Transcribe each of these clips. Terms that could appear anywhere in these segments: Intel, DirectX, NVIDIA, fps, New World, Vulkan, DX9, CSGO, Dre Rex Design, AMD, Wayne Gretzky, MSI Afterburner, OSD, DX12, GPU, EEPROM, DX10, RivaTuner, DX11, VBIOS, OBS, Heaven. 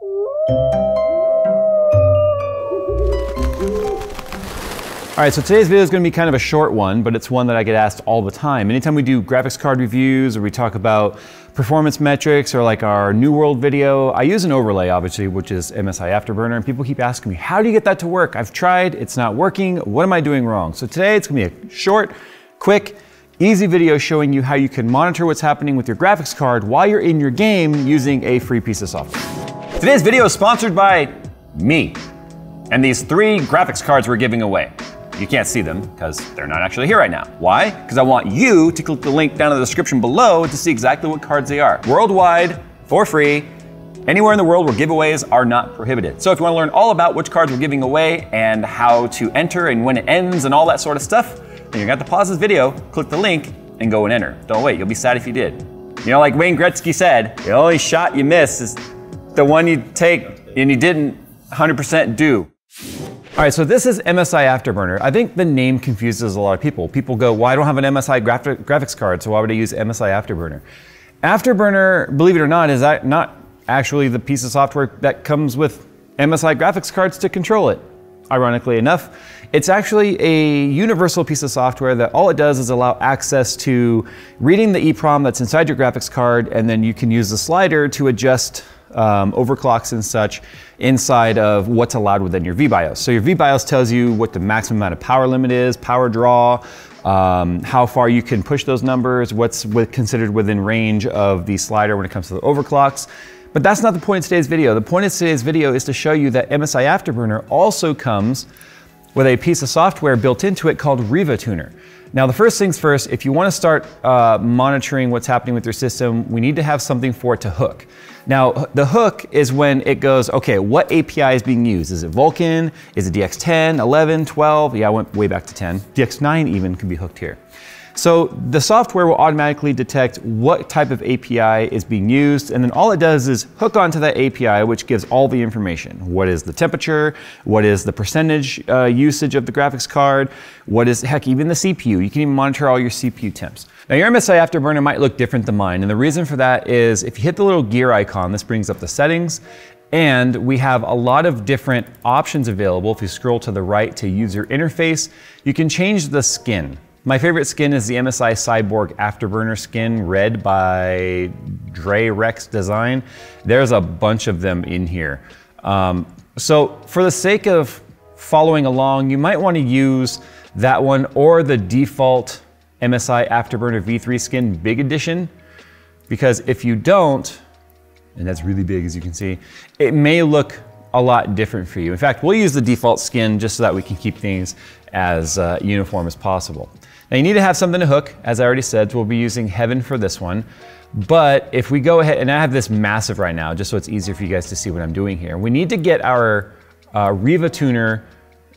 All right, so today's video is going to be kind of a short one, but it's one that I get asked all the time. Anytime we do graphics card reviews or we talk about performance metrics or like our New World video, I use an overlay, obviously, which is MSI Afterburner, and people keep asking me, how do you get that to work? I've tried, it's not working, what am I doing wrong? So today it's going to be a short, quick, easy video showing you how you can monitor what's happening with your graphics card while you're in your game using a free piece of software. Today's video is sponsored by me and these three graphics cards we're giving away. You can't see them because they're not actually here right now. Why? Because I want you to click the link down in the description below to see exactly what cards they are. Worldwide, for free, anywhere in the world where giveaways are not prohibited. So if you want to learn all about which cards we're giving away and how to enter and when it ends and all that sort of stuff, then you're gonna have to pause this video, click the link, and go and enter. Don't wait, you'll be sad if you did. You know, like Wayne Gretzky said, the only shot you miss is the one you take and you didn't 100% do. All right, so this is MSI Afterburner. I think the name confuses a lot of people. People go, well, I don't have an MSI graphics card, so why would I use MSI Afterburner? Afterburner, believe it or not, is not actually the piece of software that comes with MSI graphics cards to control it. Ironically enough, it's actually a universal piece of software that all it does is allow access to reading the EEPROM that's inside your graphics card, and then you can use the slider to adjust overclocks and such inside of what's allowed within your VBIOS. So your VBIOS tells you what the maximum amount of power limit is, power draw, how far you can push those numbers, what's considered within range of the slider when it comes to the overclocks. But that's not the point of today's video. The point of today's video is to show you that MSI Afterburner also comes with a piece of software built into it called RivaTuner. Now, the first things first, if you want to start monitoring what's happening with your system, we need to have something for it to hook. Now, the hook is when it goes, okay, what API is being used? Is it Vulkan? Is it DX10, 11, 12? Yeah, I went way back to 10. DX9 even could be hooked here. So the software will automatically detect what type of API is being used, and then all it does is hook onto that API, which gives all the information. What is the temperature? What is the percentage usage of the graphics card? What is, heck, even the CPU? You can even monitor all your CPU temps. Now, your MSI Afterburner might look different than mine, and the reason for that is if you hit the little gear icon, this brings up the settings, and we have a lot of different options available. If you scroll to the right to user interface, you can change the skin. My favorite skin is the MSI Cyborg Afterburner skin, red by Dre Rex Design. There's a bunch of them in here. So for the sake of following along, you might want to use that one or the default MSI Afterburner V3 skin, Big Edition, because if you don't, and that's really big as you can see, it may look a lot different for you. In fact, we'll use the default skin just so that we can keep things as uniform as possible. Now you need to have something to hook, as I already said, so we'll be using Heaven for this one. But if we go ahead, and I have this massive right now, just so it's easier for you guys to see what I'm doing here. We need to get our RivaTuner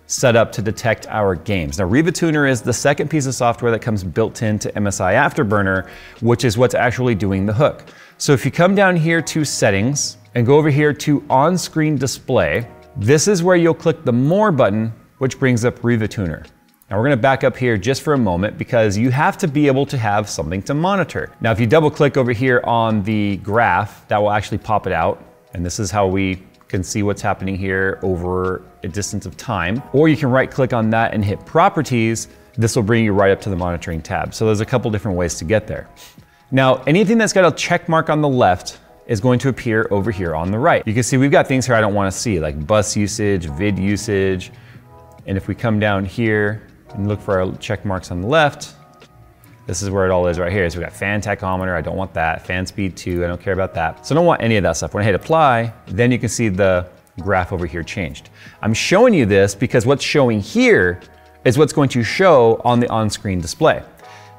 set up to detect our games. Now RivaTuner is the second piece of software that comes built into MSI Afterburner, which is what's actually doing the hook. So if you come down here to settings and go over here to on-screen display, this is where you'll click the more button, which brings up RivaTuner. Now we're gonna back up here just for a moment because you have to be able to have something to monitor. Now if you double click over here on the graph, that will actually pop it out. And this is how we can see what's happening here over a distance of time. Or you can right click on that and hit properties. This will bring you right up to the monitoring tab. So there's a couple different ways to get there. Now anything that's got a check mark on the left is going to appear over here on the right. You can see we've got things here I don't wanna see, like bus usage, vid usage. And if we come down here and look for our check marks on the left, this is where it all is right here. So we got fan tachometer, I don't want that. Fan speed 2, I don't care about that. So I don't want any of that stuff. When I hit apply, then you can see the graph over here changed. I'm showing you this because what's showing here is what's going to show on the on-screen display.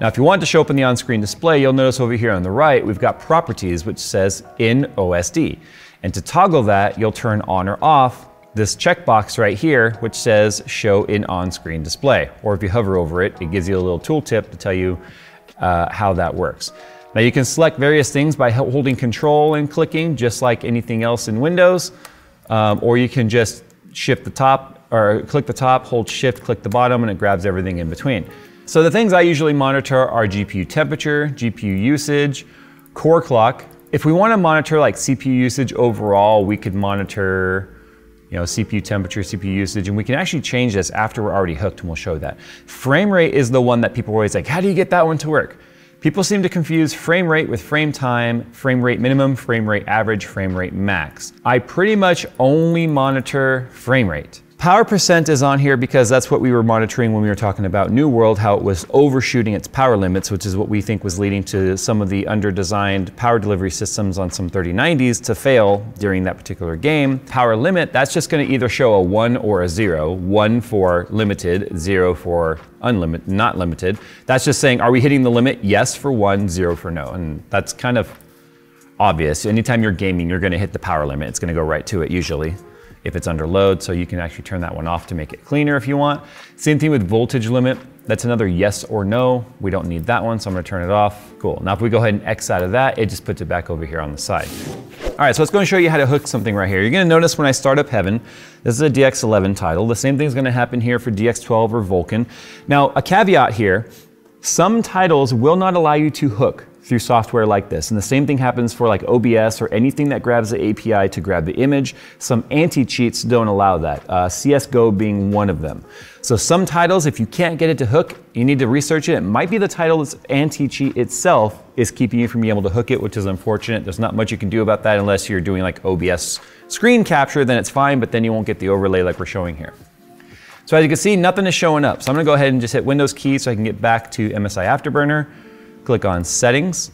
Now, if you want to show up in the on-screen display, you'll notice over here on the right, we've got properties, which says in OSD. And to toggle that, you'll turn on or off this checkbox right here, which says show in on-screen display. Or if you hover over it, it gives you a little tooltip to tell you how that works. Now you can select various things by holding control and clicking, just like anything else in Windows. Or you can just shift the top, or click the top, hold shift, click the bottom, and it grabs everything in between. So the things I usually monitor are GPU temperature, GPU usage, core clock, If we want to monitor like CPU usage overall, we could monitor, you know, CPU temperature, CPU usage, and we can actually change this after we're already hooked, and we'll show that. Frame rate is the one that people are always like, how do you get that one to work? People seem to confuse frame rate with frame time, frame rate minimum, frame rate average, frame rate max. I pretty much only monitor frame rate. Power percent is on here because that's what we were monitoring when we were talking about New World, how it was overshooting its power limits, which is what we think was leading to some of the under-designed power delivery systems on some 3090s to fail during that particular game. Power limit, that's just going to either show a 1 or a 0. 1 for limited, 0 for unlimited, not limited. That's just saying, are we hitting the limit? Yes for 1, 0 for no. And that's kind of obvious. Anytime you're gaming, you're going to hit the power limit. It's going to go right to it usually, if it's under load, so you can actually turn that one off to make it cleaner if you want. Same thing with voltage limit. That's another yes or no. We don't need that one, so I'm gonna turn it off. Cool, now if we go ahead and X out of that, it just puts it back over here on the side. All right, so let's go and show you how to hook something right here. You're gonna notice when I start up Heaven, this is a DX11 title. The same thing's gonna happen here for DX12 or Vulkan. Now, a caveat here, some titles will not allow you to hook through software like this. And the same thing happens for like OBS or anything that grabs the API to grab the image. Some anti-cheats don't allow that, CSGO being one of them. So some titles, if you can't get it to hook, you need to research it. It might be the title that's anti-cheat itself is keeping you from being able to hook it, which is unfortunate. There's not much you can do about that unless you're doing like OBS screen capture, then it's fine, but then you won't get the overlay like we're showing here. So as you can see, nothing is showing up. So I'm gonna go ahead and just hit Windows key so I can get back to MSI Afterburner. Click on Settings,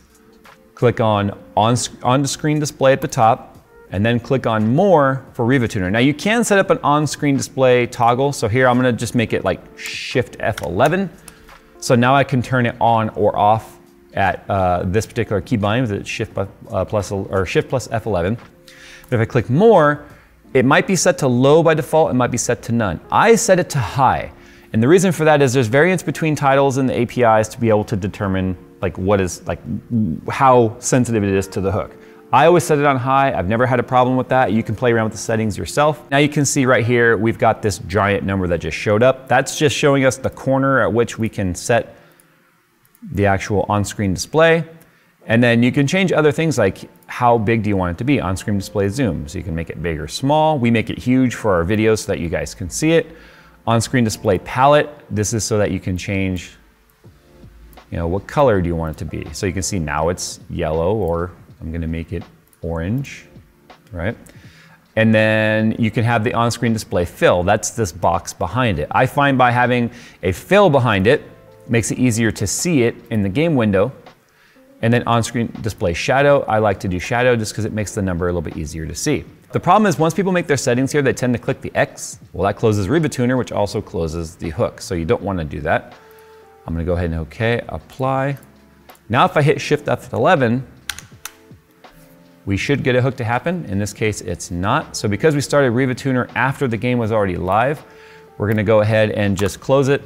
click on-screen display at the top, and then click on More for RivaTuner. Now you can set up an on-screen display toggle, so here I'm gonna just make it like Shift F11. So now I can turn it on or off at this particular key bind with Shift plus F11. But if I click More, it might be set to low by default, it might be set to none. I set it to high, and the reason for that is there's variance between titles and the APIs to be able to determine like what is, like how sensitive it is to the hook. I always set it on high. I've never had a problem with that. You can play around with the settings yourself. Now you can see right here, we've got this giant number that just showed up. That's just showing us the corner at which we can set the actual on-screen display. And then you can change other things like how big do you want it to be? On-screen display zoom. So you can make it big or small. We make it huge for our videos so that you guys can see it. On-screen display palette. This is so that you can change, you know, what color do you want it to be? So you can see now it's yellow, or I'm gonna make it orange, right? And then you can have the on-screen display fill. That's this box behind it. I find by having a fill behind it, makes it easier to see it in the game window. And then on-screen display shadow. I like to do shadow just because it makes the number a little bit easier to see. The problem is once people make their settings here, they tend to click the X. Well, that closes RivaTuner, which also closes the hook. So you don't want to do that. I'm going to go ahead and OK, apply. Now if I hit Shift F11, we should get a hook to happen. In this case, it's not. So because we started RivaTuner after the game was already live, we're going to go ahead and just close it,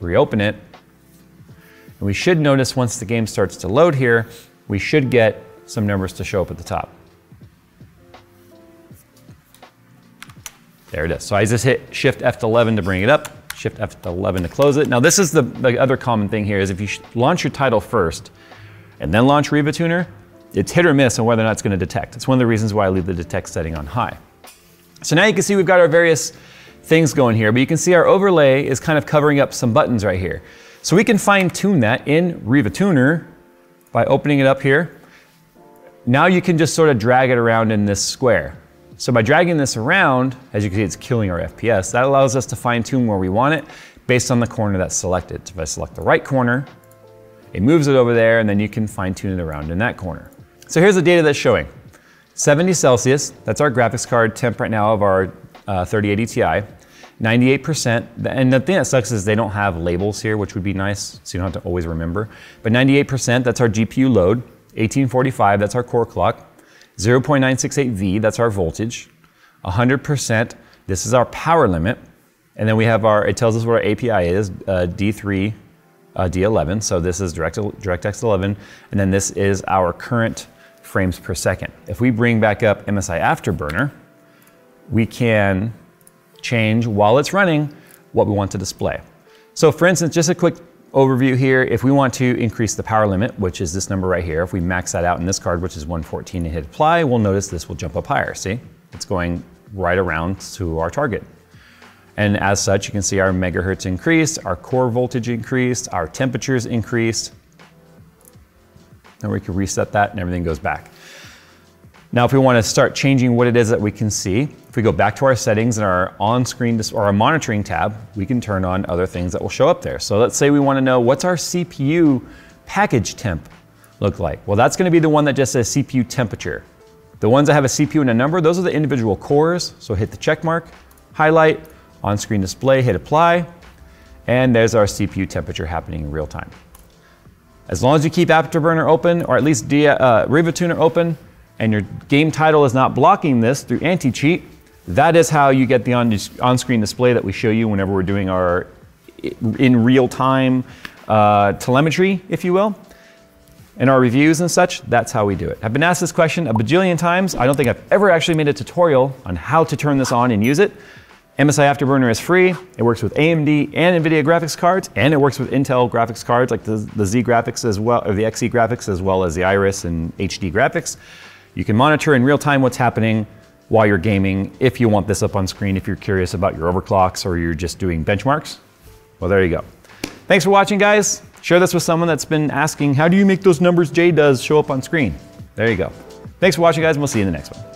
reopen it. And we should notice once the game starts to load here, we should get some numbers to show up at the top. There it is. So I just hit Shift F11 to bring it up, Shift F11 to close it. Now this is the other common thing here is if you launch your title first and then launch RivaTuner, it's hit or miss on whether or not it's going to detect. It's one of the reasons why I leave the detect setting on high. So now you can see we've got our various things going here, but you can see our overlay is kind of covering up some buttons right here. So we can fine tune that in RivaTuner by opening it up here. Now you can just sort of drag it around in this square. So by dragging this around, as you can see, it's killing our FPS. That allows us to fine tune where we want it based on the corner that's selected. So if I select the right corner, it moves it over there, and then you can fine tune it around in that corner. So here's the data that's showing. 70 Celsius, that's our graphics card temp right now of our 3080 Ti, 98%. And the thing that sucks is they don't have labels here, which would be nice, so you don't have to always remember. But 98%, that's our GPU load. 1845, that's our core clock. 0.968V, that's our voltage. 100%, this is our power limit. And then we have our, it tells us what our API is, D3, D11. So this is DirectX 11. And then this is our current frames per second. If we bring back up MSI Afterburner, we can change while it's running what we want to display. So for instance, just a quick overview here, if we want to increase the power limit, which is this number right here, if we max that out in this card, which is 114, and hit apply, we'll notice this will jump up higher. See, it's going right around to our target. And as such, you can see our megahertz increased, our core voltage increased, our temperatures increased. And we can reset that and everything goes back. Now, if we want to start changing what it is that we can see, if we go back to our settings and our on-screen or our monitoring tab, we can turn on other things that will show up there. So let's say we want to know what's our CPU package temp look like. Well, that's going to be the one that just says CPU temperature. The ones that have a CPU and a number, those are the individual cores. So hit the check mark, highlight, on-screen display, hit apply, and there's our CPU temperature happening in real time. As long as you keep Afterburner open, or at least RivaTuner open, and your game title is not blocking this through anti-cheat, that is how you get the on-screen display that we show you whenever we're doing our in real-time telemetry, if you will, and our reviews and such. That's how we do it. I've been asked this question a bajillion times. I don't think I've ever actually made a tutorial on how to turn this on and use it. MSI Afterburner is free. It works with AMD and NVIDIA graphics cards, and it works with Intel graphics cards like the Z graphics as well, or the XE graphics, as well as the Iris and HD graphics. You can monitor in real time what's happening while you're gaming if you want this up on screen, if you're curious about your overclocks or you're just doing benchmarks. Well, there you go. Thanks for watching, guys. Share this with someone that's been asking, how do you make those numbers Jay does show up on screen? There you go. Thanks for watching, guys, and we'll see you in the next one.